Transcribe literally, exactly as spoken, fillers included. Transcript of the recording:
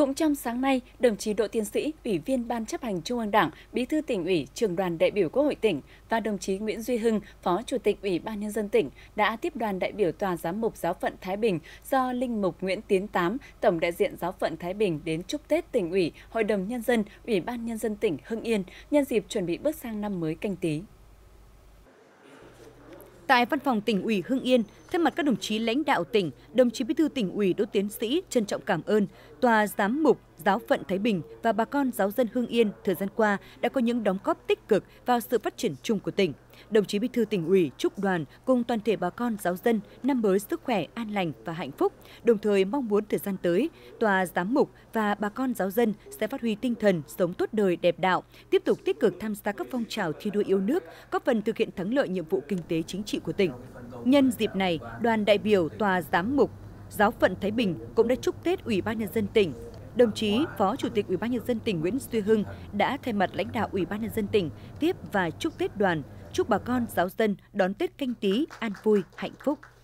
Cũng trong sáng nay, đồng chí Đỗ Tiến Sĩ, Ủy viên Ban Chấp hành Trung ương Đảng, Bí thư Tỉnh ủy, Trưởng đoàn đại biểu Quốc hội tỉnh và đồng chí Nguyễn Duy Hưng, Phó Chủ tịch Ủy ban Nhân dân tỉnh đã tiếp đoàn đại biểu Tòa giám mục Giáo phận Thái Bình do Linh mục Nguyễn Tiến Tám, Tổng đại diện Giáo phận Thái Bình đến chúc Tết Tỉnh ủy, Hội đồng Nhân dân, Ủy ban Nhân dân tỉnh Hưng Yên nhân dịp chuẩn bị bước sang năm mới Canh Tý. Tại văn phòng Tỉnh ủy Hưng Yên, thay mặt các đồng chí lãnh đạo tỉnh, đồng chí Bí thư Tỉnh ủy Đỗ Tiến Sĩ trân trọng cảm ơn Tòa giám mục Giáo phận Thái Bình và bà con giáo dân Hưng Yên thời gian qua đã có những đóng góp tích cực vào sự phát triển chung của tỉnh. Đồng chí Bí thư Tỉnh ủy chúc đoàn cùng toàn thể bà con giáo dân năm mới sức khỏe, an lành và hạnh phúc, đồng thời mong muốn thời gian tới, Tòa giám mục và bà con giáo dân sẽ phát huy tinh thần sống tốt đời đẹp đạo, tiếp tục tích cực tham gia các phong trào thi đua yêu nước, góp phần thực hiện thắng lợi nhiệm vụ kinh tế chính trị của tỉnh. Nhân dịp này, đoàn đại biểu Tòa giám mục Giáo phận Thái Bình cũng đã chúc Tết Ủy ban Nhân dân tỉnh. Đồng chí Phó Chủ tịch Ủy ban Nhân dân tỉnh Nguyễn Duy Hưng đã thay mặt lãnh đạo Ủy ban Nhân dân tỉnh tiếp và chúc Tết đoàn, chúc bà con giáo dân đón Tết Canh Tý an vui, hạnh phúc.